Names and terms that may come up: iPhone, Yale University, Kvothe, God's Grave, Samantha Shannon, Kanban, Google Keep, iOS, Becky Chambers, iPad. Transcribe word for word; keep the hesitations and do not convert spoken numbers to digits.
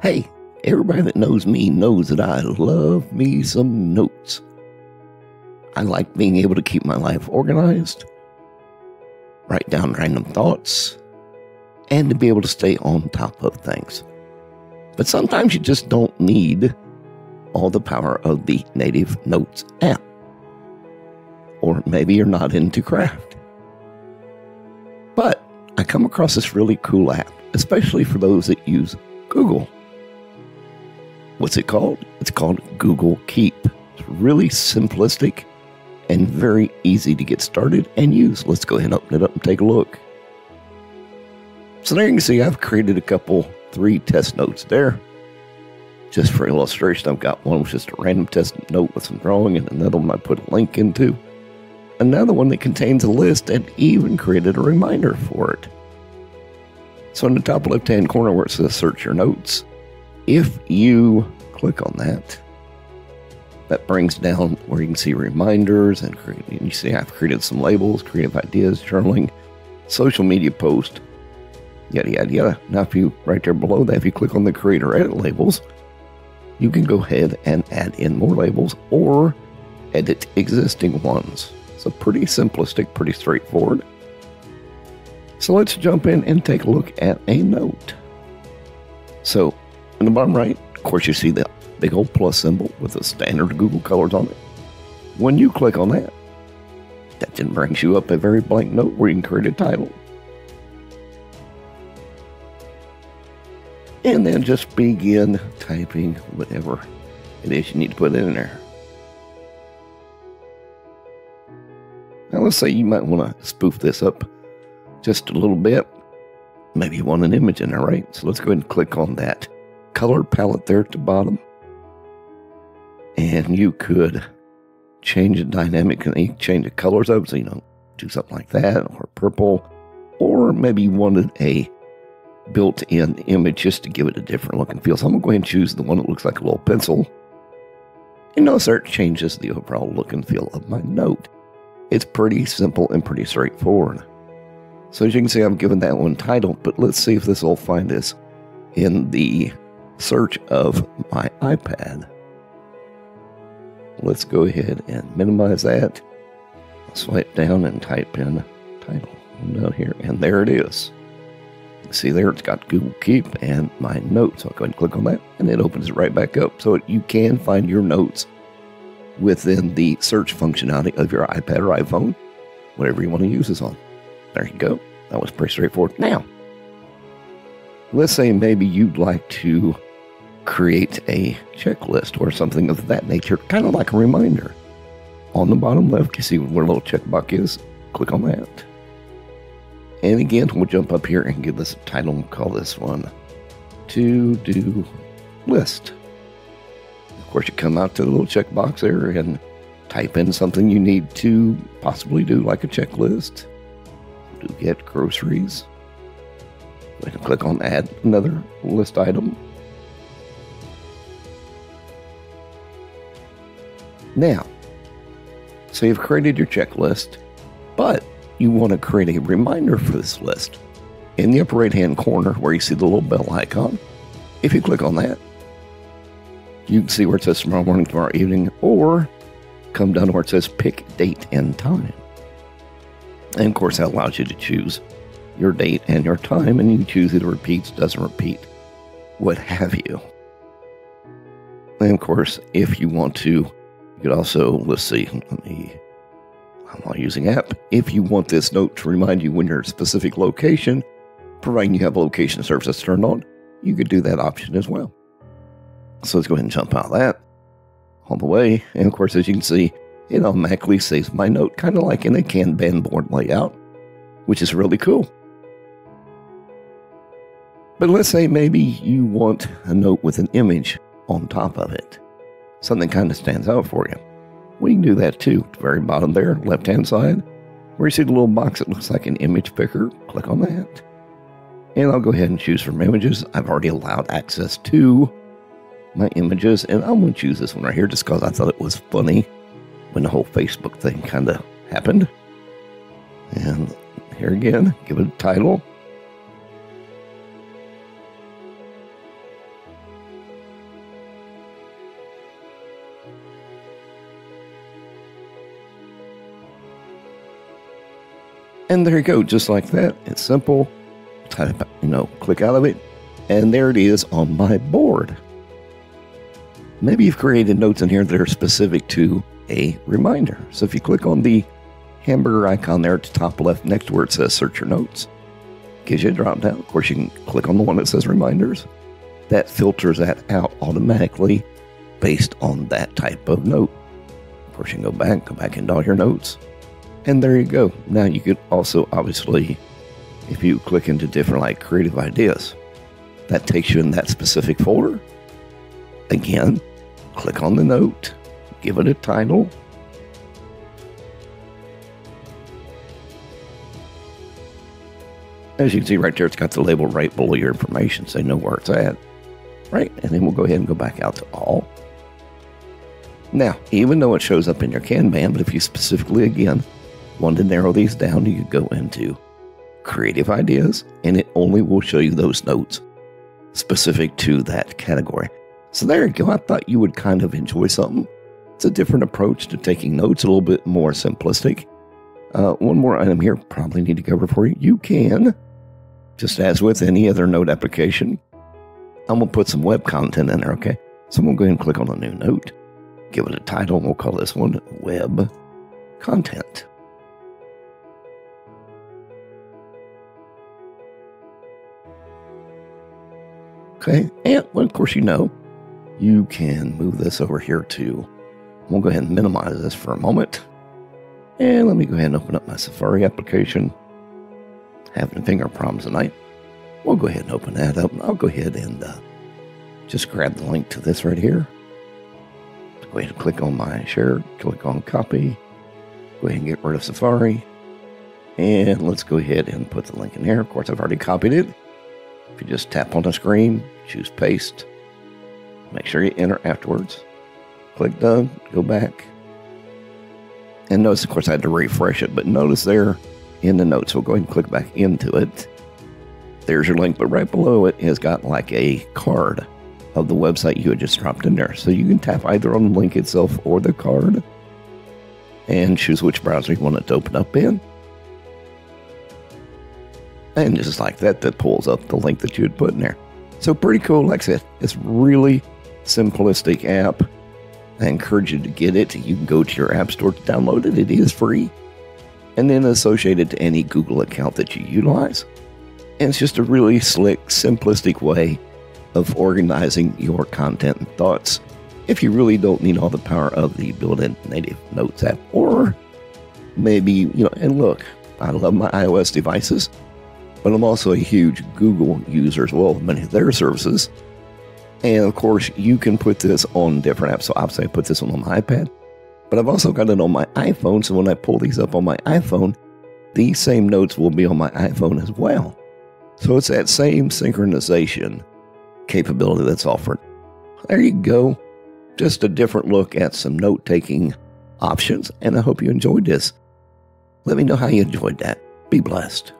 Hey, everybody that knows me knows that I love me some notes. I like being able to keep my life organized, write down random thoughts, and to be able to stay on top of things. But sometimes you just don't need all the power of the native notes app. Or maybe you're not into craft. But I come across this really cool app, especially for those that use Google. What's it called? It's called Google Keep. It's really simplistic and very easy to get started and use. Let's go ahead and open it up and take a look. So there you can see I've created a couple, three test notes there. Just for illustration, I've got one with just a random test note with some drawing, and another one I put a link into. Another one that contains a list, and even created a reminder for it. So in the top left-hand corner where it says search your notes, if you click on that, that brings down where you can see reminders, and, create, and you see I've created some labels, creative ideas, journaling, social media post, yada, yada, yada. Now if you, right there below that, if you click on the create or edit labels, you can go ahead and add in more labels or edit existing ones. So pretty simplistic, pretty straightforward. So let's jump in and take a look at a note. So in the bottom right, of course, you see the big old plus symbol with the standard Google colors on it. When you click on that, that then brings you up a very blank note where you can create a title. And then just begin typing whatever it is you need to put in there. Now let's say you might want to spoof this up just a little bit. Maybe you want an image in there, right? So let's go ahead and click on that color palette there at the bottom. And you could change the dynamic and change the colors of it. So, you know, do something like that, or purple. Or maybe you wanted a built-in image just to give it a different look and feel. So I'm going to go ahead and choose the one that looks like a little pencil. And notice that it changes the overall look and feel of my note. It's pretty simple and pretty straightforward. So as you can see, I'm giving that one title, but let's see if this will find us in the search of my iPad. Let's go ahead and minimize that. I'll swipe down and type in title down here, and there it is. See there, it's got Google Keep and my notes. I'll go ahead and click on that, and it opens it right back up. So you can find your notes within the search functionality of your iPad or iPhone, whatever you want to use this on. There you go. That was pretty straightforward. Now, let's say maybe you'd like to create a checklist or something of that nature, kind of like a reminder. On the bottom left, you see where a little checkbox is. Click on that. And again, we'll jump up here and give this a title. We'll call this one To-Do List. Of course, you come out to the little checkbox there and type in something you need to possibly do, like a checklist. Do get groceries. Go ahead and click on Add Another List Item. Now, so you've created your checklist, but you want to create a reminder for this list. In the upper right-hand corner where you see the little bell icon, if you click on that, you can see where it says tomorrow morning, tomorrow evening, or come down to where it says pick date and time. And of course, that allows you to choose your date and your time, and you can choose either repeats, doesn't repeat, what have you. And of course, if you want to, you could also, let's see, let me... I'm not using app. If you want this note to remind you when you're at a specific location, providing you have location services turned on, you could do that option as well. So let's go ahead and jump out of that all the way. And of course, as you can see, it automatically saves my note, kind of like in a Kanban board layout, which is really cool. But let's say maybe you want a note with an image on top of it. Something kind of stands out for you. We can do that too. Very bottom there, left-hand side, where you see the little box that looks like an image picker. Click on that. And I'll go ahead and choose from images. I've already allowed access to my images, and I'm going to choose this one right here just because I thought it was funny when the whole Facebook thing kind of happened. And here again, give it a title. And there you go, just like that. It's simple. Type, you know, click out of it. And there it is on my board. Maybe you've created notes in here that are specific to a reminder. So if you click on the hamburger icon there at the top left next to where it says search your notes, gives you a drop down. Of course, you can click on the one that says reminders. That filters that out automatically based on that type of note. Of course, you can go back, go back into all your notes. And there you go. Now you could also, obviously, if you click into different like creative ideas, that takes you in that specific folder. Again, click on the note, give it a title. As you can see right there, it's got the label right below your information, so you know where it's at. Right, and then we'll go ahead and go back out to all. Now, even though it shows up in your Kanban, but if you specifically, again, wanted to narrow these down, you could go into creative ideas, and it only will show you those notes specific to that category. So there you go. I thought you would kind of enjoy something. It's a different approach to taking notes, a little bit more simplistic. Uh, one more item here, probably need to cover for you. You can, just as with any other note application, I'm going to put some web content in there, okay? So I'm going to go ahead and click on a new note, give it a title, and we'll call this one Web Content. Okay, and well, of course, you know, you can move this over here too. We'll go ahead and minimize this for a moment. And let me go ahead and open up my Safari application. Having finger problems tonight. We'll go ahead and open that up. And I'll go ahead and uh, just grab the link to this right here. Go ahead and click on my share. Click on copy. Go ahead and get rid of Safari. And let's go ahead and put the link in here. Of course, I've already copied it. If you just tap on the screen, choose paste. Make sure you enter afterwards. Click done. Go back. And notice, of course, I had to refresh it, but notice there in the notes, we'll go ahead and click back into it. There's your link, but right below it has got like a card of the website you had just dropped in there. So you can tap either on the link itself or the card and choose which browser you want it to open up in. And just like that, that pulls up the link that you had put in there. So pretty cool. Like I said, it's really simplistic app. I encourage you to get it. You can go to your app store to download it. It is free. And then associate it to any Google account that you utilize. And it's just a really slick, simplistic way of organizing your content and thoughts if you really don't need all the power of the built-in native notes app. Or maybe, you know, and look, I love my iOS devices, but I'm also a huge Google user as well, many of their services. And of course, you can put this on different apps. So obviously, I put this one on my iPad, but I've also got it on my iPhone. So when I pull these up on my iPhone, these same notes will be on my iPhone as well. So it's that same synchronization capability that's offered. There you go. Just a different look at some note-taking options. And I hope you enjoyed this. Let me know how you enjoyed that. Be blessed.